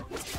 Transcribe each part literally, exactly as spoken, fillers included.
First blood.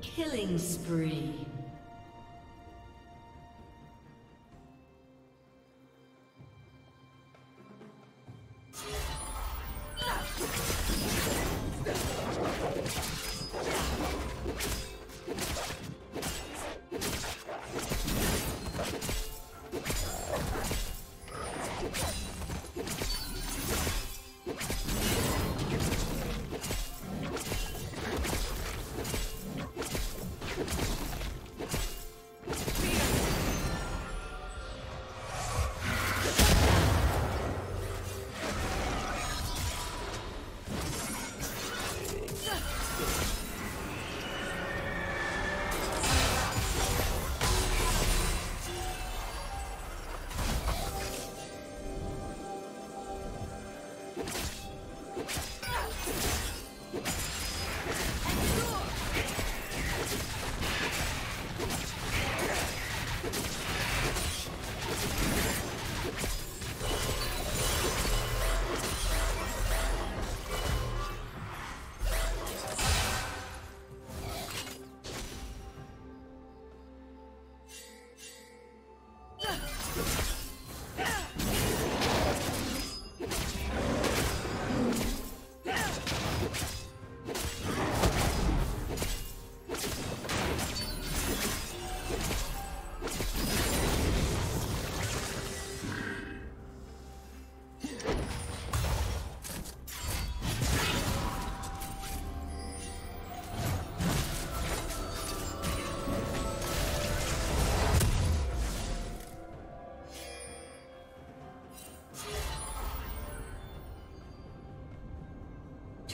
Killing spree.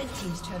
Red team's turret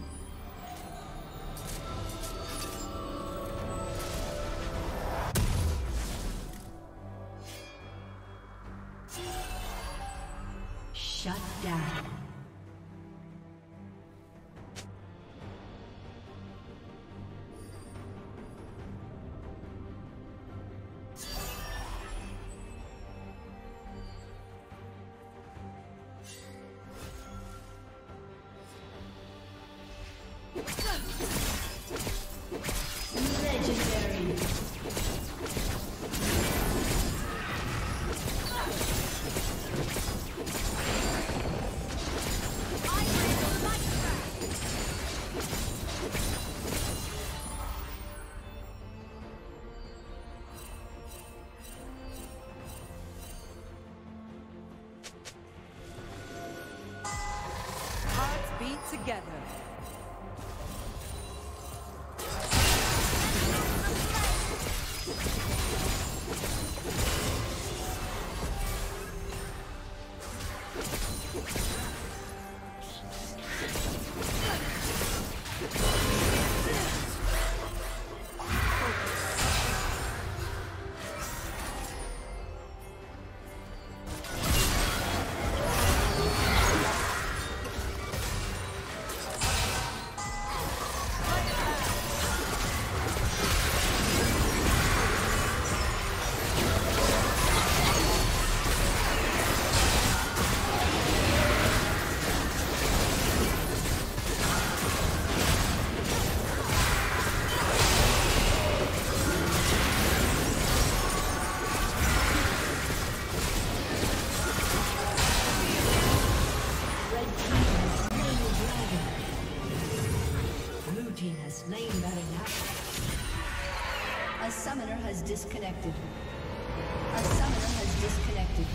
Shut down. be together. Disconnected. A summoner has disconnected.